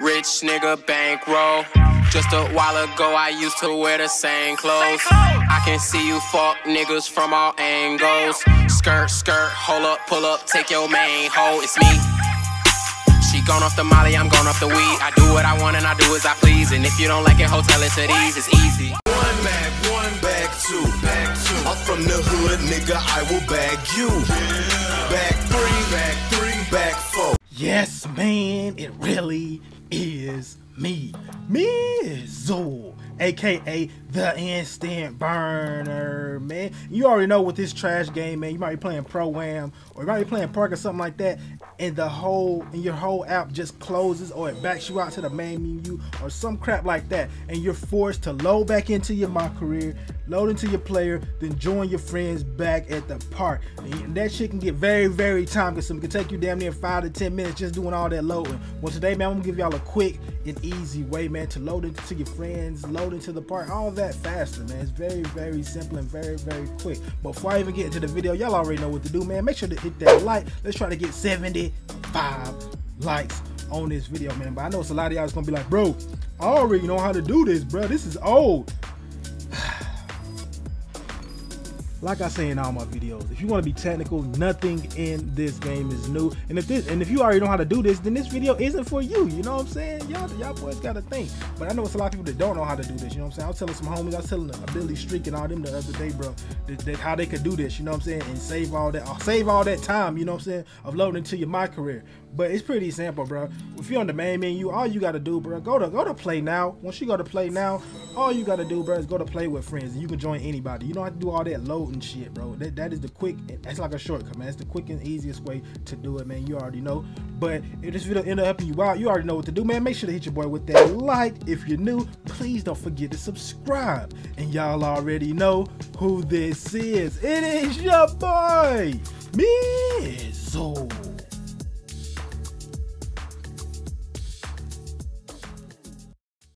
Rich nigga bankroll. Just a while ago I used to wear the same clothes. I can see you fuck niggas from all angles. Skirt, skirt, hold up, pull up, take your main hoe, it's me. She gone off the molly, I'm gone off the weed. I do what I want and I do as I please. And if you don't like it, hotel it to these, it's easy. One back, two, back two. I'm from the hood, nigga, I will bag you. Back three, back three, back four. Yes, man, it really is me, Mizzle, aka the Instant Burner, man. You already know with this trash game, man, you might be playing Pro-Am or you might be playing Park or something like that, and your whole app just closes or it backs you out to the main menu or some crap like that, and you're forced to load back into your My Career, load into your player, then join your friends back at the park. And that shit can get very, very time consuming. It can take you damn near 5 to 10 minutes just doing all that loading. Well, today, man, I'm gonna give y'all a quick and easy way, man, to load into your friends, load into the park, all that faster, man. It's very, very simple and very, very quick. Before I even get into the video, y'all already know what to do, man. Make sure to hit that like. Let's try to get 75 likes on this video, man. But I know it's a lot of y'all is gonna be like, bro, I already know how to do this, bro. This is old. Like I say in all my videos, if you want to be technical, nothing in this game is new. And if you already know how to do this, then this video isn't for you. You know what I'm saying? Y'all boys gotta think. But I know it's a lot of people that don't know how to do this. You know what I'm saying? I was telling some homies, I was telling Billy Streak and all them the other day, bro, that how they could do this. You know what I'm saying? And save all that time. You know what I'm saying? Of loading into your My Career. But it's pretty simple, bro. If you're on the main menu, all you gotta do, bro, go to play now. Once you go to play now, all you gotta do, bro, is go to play with friends, and you can join anybody. You don't have to do all that loading shit, bro. That is the quick. That's like a shortcut, man. It's the quick and easiest way to do it, man. You already know. But if this video ended up helping you out, you already know what to do, man. Make sure to hit your boy with that like. If you're new, please don't forget to subscribe. And y'all already know who this is. It is your boy, Mizzle.